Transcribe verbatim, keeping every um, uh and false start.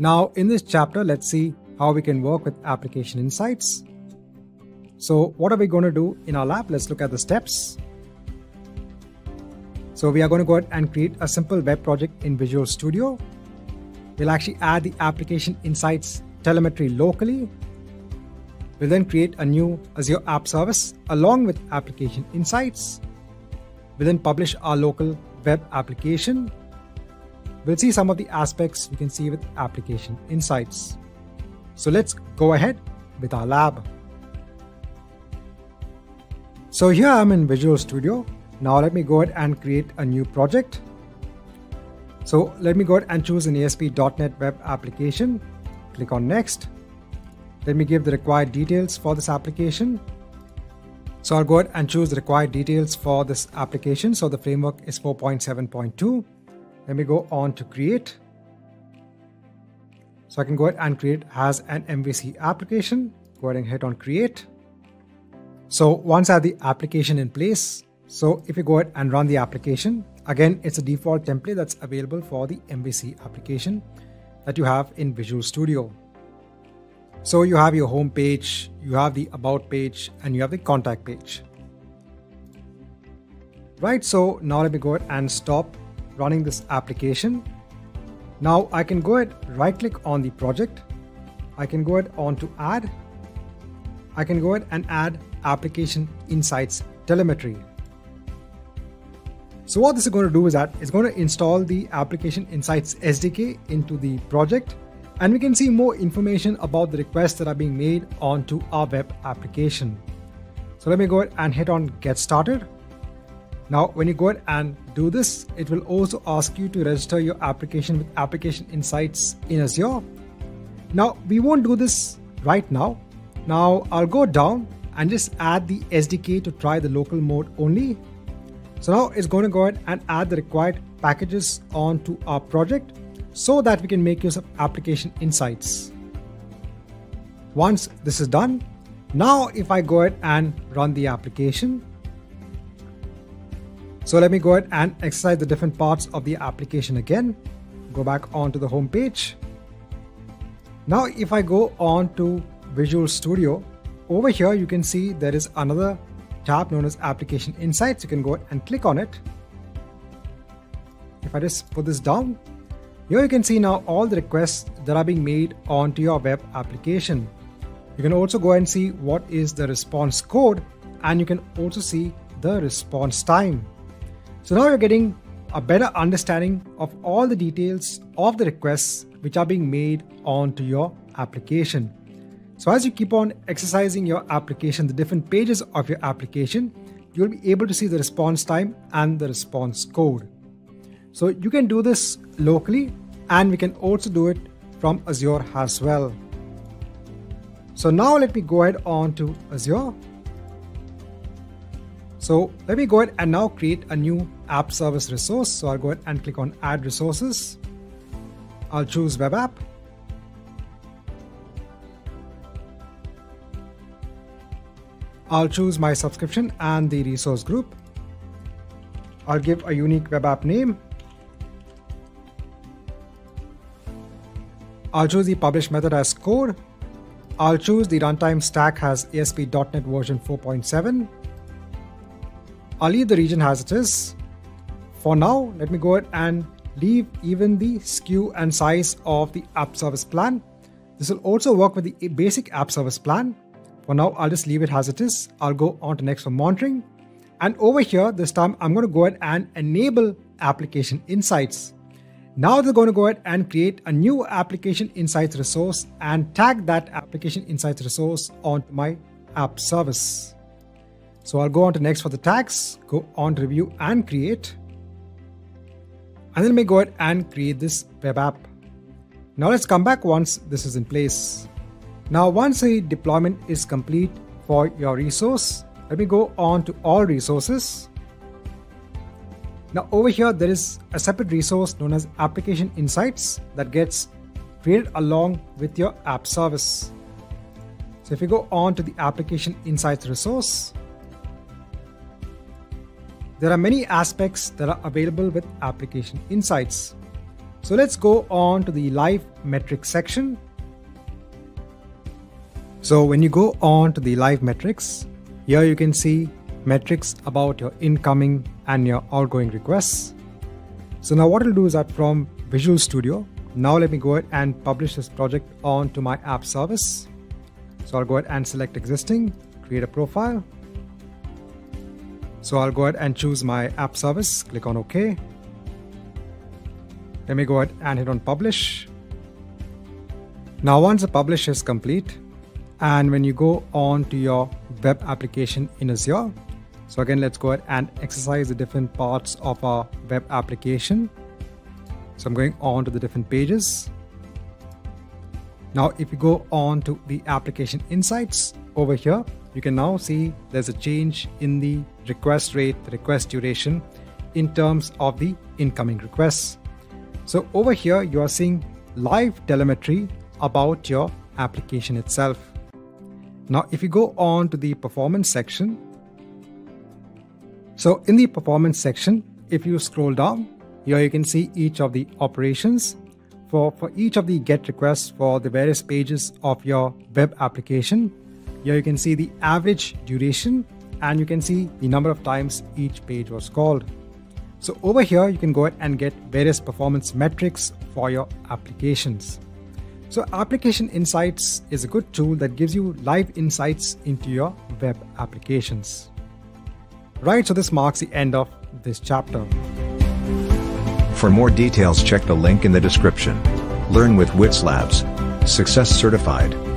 Now, in this chapter, let's see how we can work with Application Insights. So what are we going to do in our lab? Let's look at the steps. So we are going to go ahead and create a simple web project in Visual Studio. We'll actually add the Application Insights telemetry locally. We'll then create a new Azure app service along with Application Insights. We'll then publish our local web application. We'll see some of the aspects we can see with Application Insights. So let's go ahead with our lab. So here I'm in Visual Studio. Now let me go ahead and create a new project. So let me go ahead and choose an A S P dot net web application. Click on Next. Let me give the required details for this application. So I'll go ahead and choose the required details for this application. So the framework is four point seven point two. Let me go on to Create. So I can go ahead and create as an M V C application. Go ahead and hit on Create. So once I have the application in place, so if you go ahead and run the application, again, it's a default template that's available for the M V C application that you have in Visual Studio. So you have your home page, you have the About page, and you have the Contact page. Right, so now let me go ahead and stop running this application. Now I can go ahead, right click on the project. I can go ahead on to add. I can go ahead and add Application Insights Telemetry. So what this is going to do is that it's going to install the Application Insights S D K into the project, and we can see more information about the requests that are being made onto our web application. So let me go ahead and hit on Get Started. Now, when you go ahead and do this, it will also ask you to register your application with Application Insights in Azure. Now, we won't do this right now. Now, I'll go down and just add the S D K to try the local mode only. So now it's going to go ahead and add the required packages onto our project so that we can make use of Application Insights. Once this is done, now if I go ahead and run the application, so let me go ahead and exercise the different parts of the application again. Go back onto the home page. Now if I go on to Visual Studio, over here you can see there is another tab known as Application Insights. You can go ahead and click on it. If I just put this down, here you can see now all the requests that are being made onto your web application. You can also go and see what is the response code, and you can also see the response time. So now you're getting a better understanding of all the details of the requests which are being made onto your application. So as you keep on exercising your application, the different pages of your application, you'll be able to see the response time and the response code. So you can do this locally, and we can also do it from Azure as well. So now let me go ahead on to Azure. So let me go ahead and now create a new app service resource. So I'll go ahead and click on Add Resources. I'll choose Web App. I'll choose my subscription and the resource group. I'll give a unique web app name. I'll choose the publish method as code. I'll choose the runtime stack as A S P dot net version four point seven. I'll leave the region as it is. For now, let me go ahead and leave even the S K U and size of the app service plan. This will also work with the basic app service plan. For now, I'll just leave it as it is. I'll go on to next for monitoring. And over here, this time, I'm going to go ahead and enable Application Insights. Now they're going to go ahead and create a new Application Insights resource and tag that Application Insights resource onto my app service. So I'll go on to next for the tags, go on to Review and Create. And then let me go ahead and create this web app. Now let's come back once this is in place. Now, once the deployment is complete for your resource, let me go on to All Resources. Now, over here, there is a separate resource known as Application Insights that gets created along with your app service. So if you go on to the Application Insights resource, there are many aspects that are available with Application Insights. So let's go on to the Live Metrics section. So when you go on to the Live Metrics, here you can see metrics about your incoming and your outgoing requests. So now what I'll do is that from Visual Studio, now let me go ahead and publish this project onto my app service. So I'll go ahead and select existing, create a profile. So I'll go ahead and choose my app service, click on OK. Let me go ahead and hit on publish. Now once the publish is complete, and when you go on to your web application in Azure, so again, let's go ahead and exercise the different parts of our web application. So I'm going on to the different pages. Now, if you go on to the Application Insights over here, you can now see there's a change in the request rate, the request duration in terms of the incoming requests. So over here, you are seeing live telemetry about your application itself. Now, if you go on to the performance section, so in the performance section, if you scroll down, here you can see each of the operations for, for each of the GET requests for the various pages of your web application. Here you can see the average duration and you can see the number of times each page was called. So over here, you can go ahead and get various performance metrics for your applications. So Application Insights is a good tool that gives you live insights into your web applications. Right, so this marks the end of this chapter. For more details, check the link in the description. Learn with Whizlabs. Success certified.